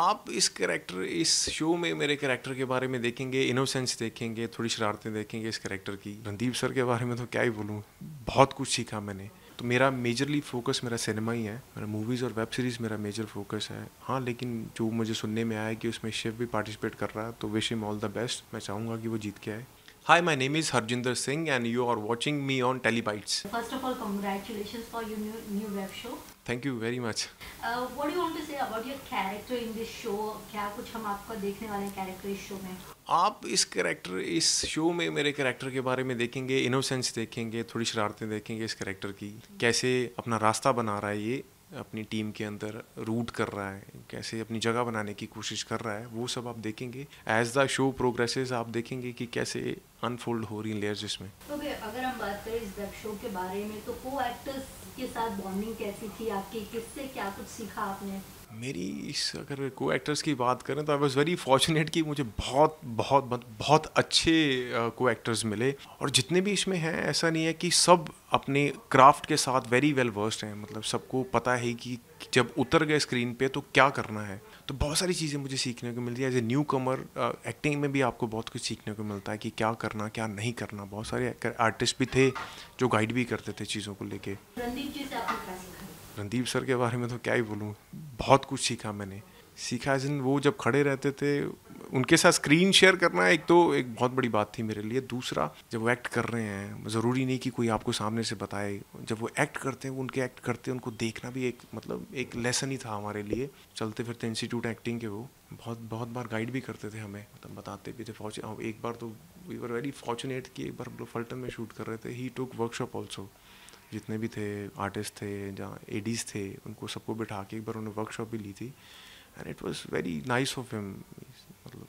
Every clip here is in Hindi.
आप इस कैरेक्टर, इस शो में मेरे कैरेक्टर के बारे में देखेंगे, इनोसेंस देखेंगे, थोड़ी शरारतें देखेंगे इस कैरेक्टर की। रणदीप सर के बारे में तो क्या ही बोलूँ, बहुत कुछ सीखा मैंने। तो मेरा मेजरली फोकस मेरा सिनेमा ही है, मेरा मूवीज़ और वेब सीरीज़ मेरा मेजर फोकस है। हाँ, लेकिन जो मुझे सुनने में आया कि उसमें शिव भी पार्टिसिपेट कर रहा है, तो wish him all the best. मैं चाहूँगा कि वो जीत के आए। Hi, my name is Harjinder Singh and you are watching me on Telebytes. First of all, congratulations for your new web show. Thank you very much. What do you want to say about your character in this show? क्या कुछ हम आपको देखने वाले हैं कैरेक्टर इस शो में? आप इस कैरेक्टर, इस शो में मेरे कैरेक्टर के बारे में देखेंगे, इनोसेंस देखेंगे, थोड़ी शरारतें देखेंगे इस कैरेक्टर की। कैसे अपना रास्ता बना रहा है ये, अपनी टीम के अंदर रूट कर रहा है, कैसे अपनी जगह बनाने की कोशिश कर रहा है, वो सब आप देखेंगे। एज द शो प्रोग्रेसेस आप देखेंगे कि कैसे अनफोल्ड हो रही लेयर्स इसमें। तो अगर हम बात करें इस वेब शो के बारे में, तो को एक्टर्स के साथ बॉन्डिंग कैसी थी आपकी, किससे क्या कुछ सीखा आपने? मेरी इस, अगर को एक्टर्स की बात करें तो आई वॉज वेरी फॉर्चुनेट कि मुझे बहुत बहुत बहुत बहुत अच्छे को एक्टर्स मिले। और जितने भी इसमें हैं, ऐसा नहीं है कि सब अपने क्राफ्ट के साथ वेरी वेल वर्स्ड हैं। मतलब सबको पता है कि जब उतर गए स्क्रीन पे तो क्या करना है। तो बहुत सारी चीज़ें मुझे सीखने को मिलती है as a newcomer. Acting में भी आपको बहुत कुछ सीखने को मिलता है कि क्या करना क्या नहीं करना। बहुत सारे आर्टिस्ट भी थे जो गाइड भी करते थे चीज़ों को लेके। रणदीप सर के बारे में तो क्या ही बोलूँ, बहुत कुछ सीखा मैंने। सीखा एज इन वो जब खड़े रहते थे, उनके साथ स्क्रीन शेयर करना एक तो एक बहुत बड़ी बात थी मेरे लिए। दूसरा, जब वो एक्ट कर रहे हैं, ज़रूरी नहीं कि कोई आपको सामने से बताए, जब वो एक्ट करते हैं, उनके एक्ट करते हैं, उनको देखना भी एक, मतलब एक लेसन ही था हमारे लिए। चलते फिरते इंस्टीट्यूट एक्टिंग के वो बहुत बार गाइड भी करते थे हमें, मतलब बताते भी थे। एक बार तो वी वर वेरी फॉर्चुनेट कि एक बार हम लोग फल्टन में शूट कर रहे थे। ही टुक वर्कशॉप ऑल्सो, जितने भी थे आर्टिस्ट थे, जहाँ एडीज थे, उनको सबको बिठा के एक बार उन्होंने वर्कशॉप भी ली थी। And it was very nice of him, मतलब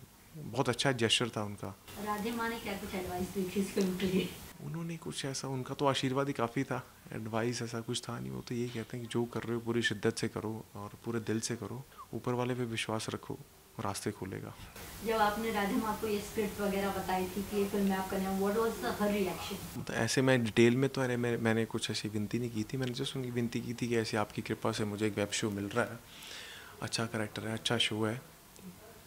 बहुत अच्छा जेस्चर था उनका। राधे माँ ने क्या कुछ एडवाइस दी थी इस फिल्म के लिए? उन्होंने कुछ ऐसा, उनका तो आशीर्वाद ही काफ़ी था, एडवाइस ऐसा कुछ था नहीं। वो तो यही कहते हैं कि जो कर रहे हो पूरी शिद्दत से करो और पूरे दिल से करो, ऊपर वाले पे विश्वास रखो, रास्ते खोलेगा। जब आपने राधे माँ को ये स्क्रिप्ट वगैरह बताई थी कि ये फिल्म में आप करना, what was the her reaction? तो ऐसे मैं डिटेल में तो मैंने कुछ ऐसी विनती नहीं की थी। मैंने जस्ट उनकी विनती की थी कि ऐसे आपकी कृपा से मुझे एक वेब शो मिल रहा है, अच्छा कैरेक्टर है, अच्छा शो है,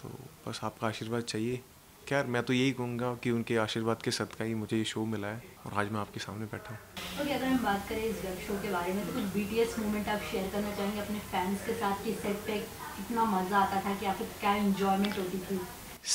तो बस आपका आशीर्वाद चाहिए। खैर, मैं तो यही कहूँगा कि उनके आशीर्वाद के सदका ही मुझे ये शो मिला है और आज मैं आपके सामने बैठा हूँ। ओके, अगर हम बात करें इस वेब शो के बारे में, तो कुछ BTS मोमेंट आप शेयर करना चाहेंगे अपने फैंस के साथ कि सेट पे कितना मज़ा आता था, कि आपको क्या एंजॉयमेंट होती थी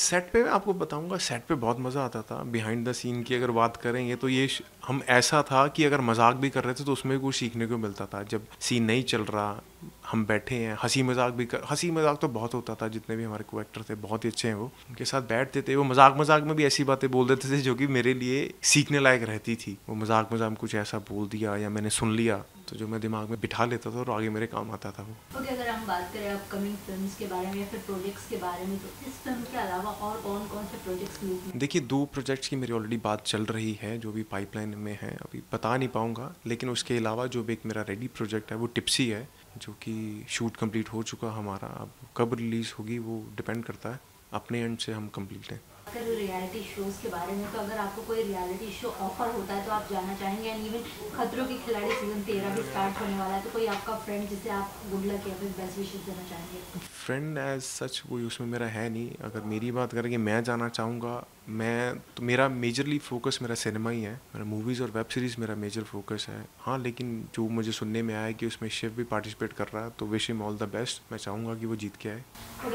सेट पे? मैं आपको बताऊंगा, सेट पे बहुत मज़ा आता था। बिहाइंड द सीन की अगर बात करेंगे तो ये हम ऐसा था कि अगर मजाक भी कर रहे थे तो उसमें कुछ सीखने को मिलता था। जब सीन नहीं चल रहा, हम बैठे हैं, हंसी मजाक भी कर, हंसी मजाक तो बहुत होता था। जितने भी हमारे को एक्टर थे बहुत ही अच्छे हैं, वो उनके साथ बैठते थे, वो मजाक मजाक में भी ऐसी बातें बोल देते थे जो कि मेरे लिए सीखने लायक रहती थी। वो मजाक मजाक में कुछ ऐसा बोल दिया या मैंने सुन लिया तो जो मैं दिमाग में बिठा लेता था और आगे मेरे काम आता था वो। ओके, अगर हम बात करें अपकमिंग फिल्म्स के बारे में या फिर प्रोजेक्ट्स के बारे में, तो इस फिल्म के अलावा और कौन कौन से प्रोजेक्ट्स में? देखिए, 2 प्रोजेक्ट्स की मेरी ऑलरेडी बात चल रही है जो भी पाइपलाइन में है, अभी बता नहीं पाऊँगा। लेकिन उसके अलावा जो भी एक मेरा रेडी प्रोजेक्ट है वो टिप्सी है, जो कि शूट कंप्लीट हो चुका हमारा। अब कब रिलीज़ होगी वो डिपेंड करता है, अपने एंड से हम कंप्लीट हैं। अगर रियलिटी शोज़ के बारे में, तो अगर आपको कोई रियलिटी शो ऑफर होता है तो आप जाना चाहेंगे? एंड इवन खतरों के खिलाड़ी सीजन 13 भी स्टार्ट होने वाला है, तो कोई आपका फ्रेंड जिसे आप गुड लक या फिर बेस्ट विशेस देना चाहेंगे? फ्रेंड एज सच कोई उसमें मेरा है नहीं। अगर मेरी बात करें कि मैं जाना चाहूँगा, मैं तो मेरा मेजरली फोकस मेरा सिनेमा ही है, मेरा मूवीज़ और वेब सीरीज़ मेरा मेजर फोकस है। हाँ, लेकिन जो मुझे सुनने में आया कि उसमें शिव भी पार्टिसिपेट कर रहा है, तो wish him all the best. मैं चाहूँगा कि वो जीत के आए। कुछ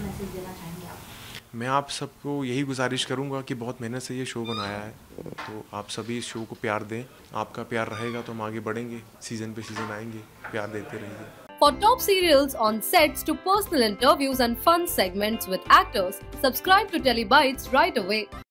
मैसेज देना चाहेंगे आप? मैं आप सबको यही गुजारिश करूंगा कि बहुत मेहनत से ये शो बनाया है, तो आप सभी इस शो को प्यार दें। आपका प्यार रहेगा तो हम आगे बढ़ेंगे, सीजन पे सीजन आएंगे, प्यार देते रहिए। For top serials on sets to personal interviews and fun segments with actors, subscribe to Telebytes right away.